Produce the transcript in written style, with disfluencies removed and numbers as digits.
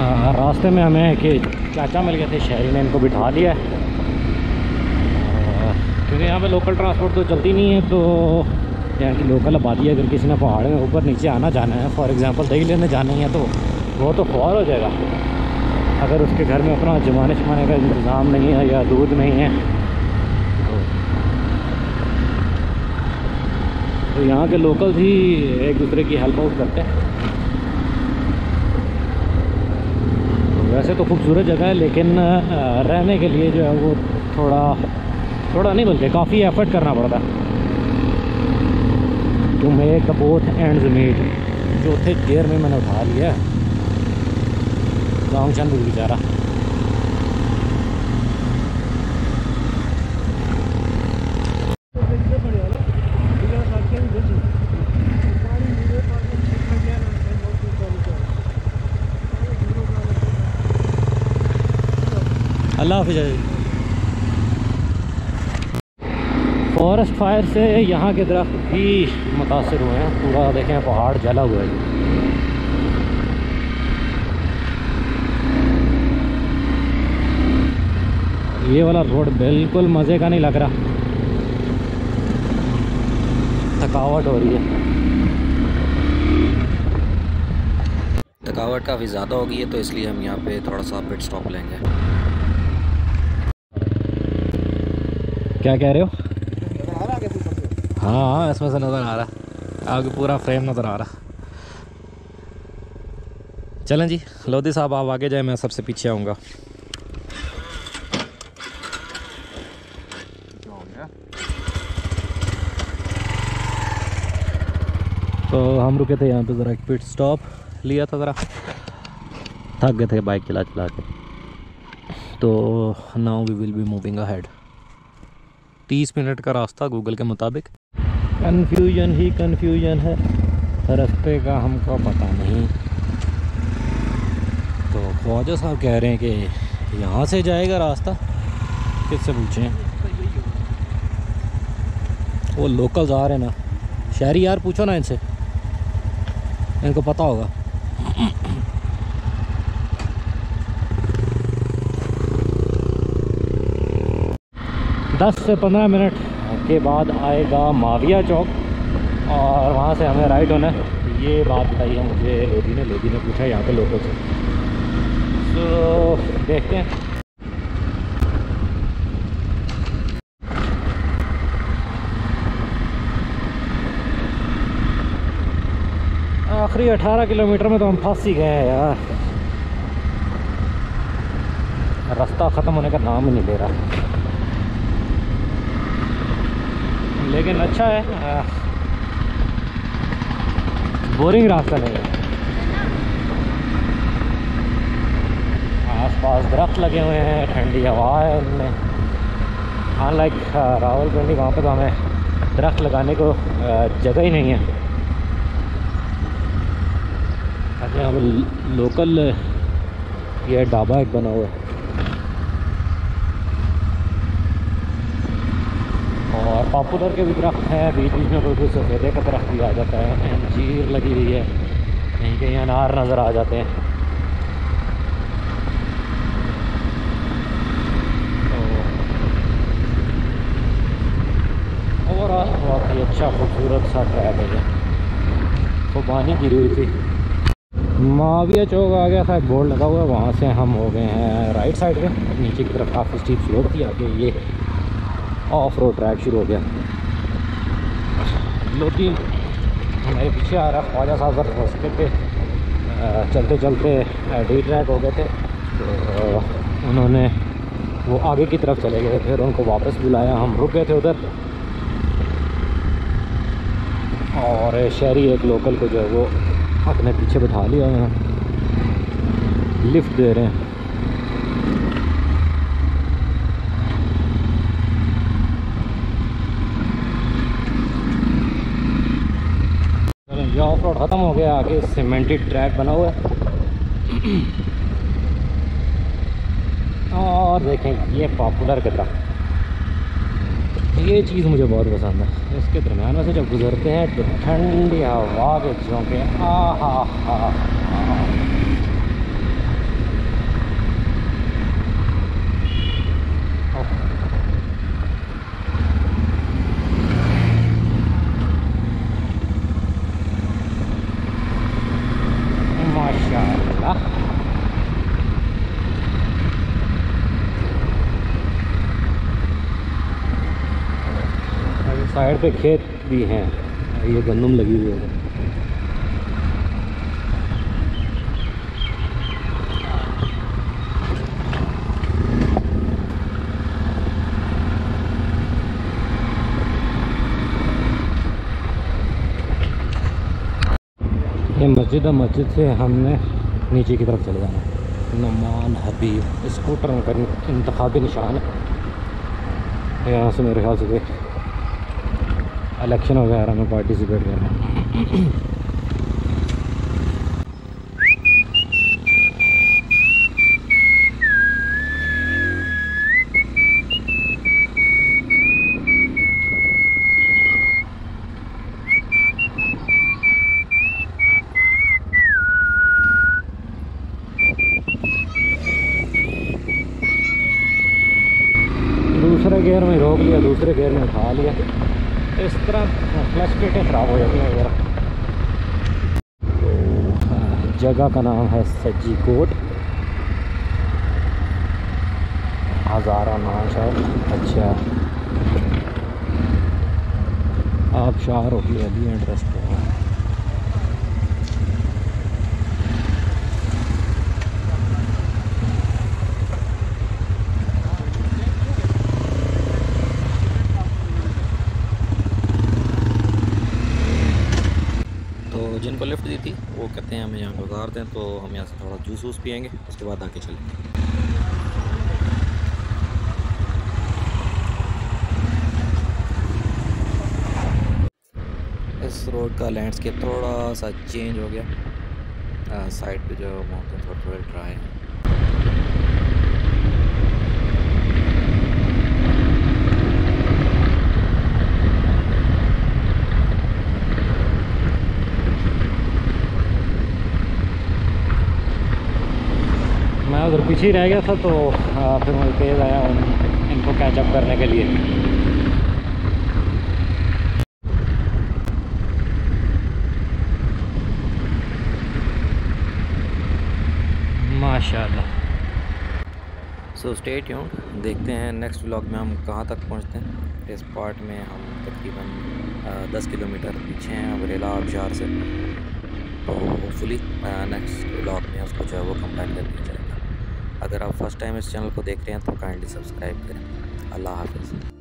रास्ते में हमें कि चाचा मिल गए थे, शहरी ने इनको बिठा लिया क्योंकि यहाँ पे लोकल ट्रांसपोर्ट तो चलती नहीं है। तो यहाँ की लोकल आबादी अगर किसी ने पहाड़ में ऊपर नीचे आना जाना है, फॉर एग्जांपल दही लेने जाना है, तो वो तो फौर हो जाएगा अगर उसके घर में अपना जमाने शमाने का इंतज़ाम नहीं है या दूध नहीं है। तो यहाँ के लोकल ही एक दूसरे की हेल्प आउट करते हैं। वैसे तो खूबसूरत जगह है, लेकिन रहने के लिए जो है वो थोड़ा नहीं बल्कि काफ़ी एफर्ट करना पड़ता है। तो मैं कपोथ एंड मीट चौथे गियर में मैंने उठा लिया गाँव चंद बेचारा। अल्लाह हाफिज़। फॉरेस्ट फायर से यहाँ के दरख्त भी मुतासर हुए हैं, पूरा देखें पहाड़ जला हुआ है। ये वाला रोड बिल्कुल मज़े का नहीं लग रहा, थकावट हो रही है, थकावट काफ़ी ज़्यादा हो गई है, तो इसलिए हम यहाँ पे थोड़ा सा पिट स्टॉप लेंगे। क्या कह रहे हो? हाँ इसमें से नज़र आ रहा, आगे पूरा फ्रेम नज़र आ रहा। चलें जी लोधी साहब आप आगे जाए, मैं सबसे पीछे आऊँगा। तो हम रुके थे यहाँ पे, ज़रा एक पिट स्टॉप लिया था, ज़रा थक गए थे बाइक चला चला के। तो now we will be moving ahead. 30 minute का रास्ता गूगल के मुताबिक। कन्फ्यूजन ही कन्फ्यूजन है, रास्ते का हमको पता नहीं। तो ख्वाजा साहब कह रहे हैं कि यहाँ से जाएगा रास्ता, किससे पूछें? वो लोकल्स आ रहे हैं ना, शहरी यार पूछो ना इनसे, इनको पता होगा। दस से 15 मिनट के बाद आएगा माविया चौक और वहाँ से हमें राइट होना है। ये बात बताई है मुझे लोधी ने पूछा यहाँ पे लोगों से, तो देखते हैं। आखिरी 18 किलोमीटर में तो हम फंस ही गए हैं यार, रास्ता ख़त्म होने का नाम ही नहीं ले रहा। लेकिन अच्छा है, बोरिंग रास्ता नहीं है। आसपास दरख्त लगे हुए हैं, ठंडी हवा है उनमें। अनलाइक रावलपिंडी वहाँ पे तो हमें दरख्त लगाने को जगह ही नहीं है। अच्छा हम लोकल ये ढाबा एक बना हुआ है और पॉपुलर के भी दरख्त हैं, बीच बीच में कोई सफेदे का दरख्त भी आ जाता है, अंजीर लगी हुई है, कहीं कहीं अनार नज़र आ जाते हैं। तो ओवरऑल बहुत ही अच्छा खूबसूरत सा ट्रैक है। वो पानी गिरी हुई थी। माविया चौक आ गया था, एक बोर्ड लगा हुआ है, वहाँ से हम हो गए हैं राइट साइड में। नीचे की तरफ काफ़ी स्टीप स्लोप थी, आगे ये ऑफ रोड ट्रैक शुरू हो गया। लोधी हमारे पीछे आ रहा, ख्वाजा साहब रास्ते पे चलते चलते डी ट्रैक हो गए थे, तो उन्होंने वो आगे की तरफ चले गए, फिर उनको वापस बुलाया, हम रुक गए थे उधर। और शहरी एक लोकल को जो है वो अपने पीछे बिठा लिया, उन्होंने लिफ्ट दे रहे हैं। ऑफ रोड ख़त्म हो गया, आगे सीमेंटेड ट्रैक बना हुआ है। और देखें ये पॉपुलर का दरख्त, ये चीज़ मुझे बहुत पसंद है। इसके दरम्यान में से जब गुजरते हैं तो ठंडी हवा के झोंके, आहा हा, साइड पे खेत भी हैं, ये गंदम लगी हुई है। ये मस्जिद है, मस्जिद से हमने नीचे की तरफ चले जाना। नमान हबीब स्कूटर का इंतखाबी निशान है। यहाँ से मेरे ख्याल से इलेक्शन वगैरह में पार्टिसिपेट करना है। दूसरे गेयर में रोक लिया, दूसरे गेयर में उठा लिया। इस तरह क्लच प्लेटें ख़राब हो जाती हैं वगैरह। जगह का नाम है सजीकोट, हज़ारा नाम शायद। अच्छा आप शाह रोक लिया भी इंटरेस्ट है। जिनको लिफ्ट दी थी वो कहते हैं हमें यहाँ पर उतार दें, तो हम यहाँ से थोड़ा जूस वूस पियेंगे, उसके बाद आगे चलेंगे। इस रोड का लैंडस्केप थोड़ा सा चेंज हो गया, साइड पे जो माउंटेन थोड़े थोड़े ड्राई हैं। उधर पीछे ही रह गया था, तो फिर मैं तेज़ आया इनको कैचअप करने के लिए। माशाल्लाह। सो स्टे ट्यून्ड, देखते हैं नेक्स्ट व्लॉग में हम कहाँ तक पहुँचते हैं। इस पार्ट में हम तकरीबन 10 किलोमीटर पीछे हैं अम्ब्रेला शहर से, तो होपफुली नेक्स्ट व्लॉग में उसको जो है वो कंप्लीट कर दिया जाएगा। अगर आप फर्स्ट टाइम इस चैनल को देख रहे हैं तो काइंडली सब्सक्राइब करें। अल्लाह हाफ़िज़।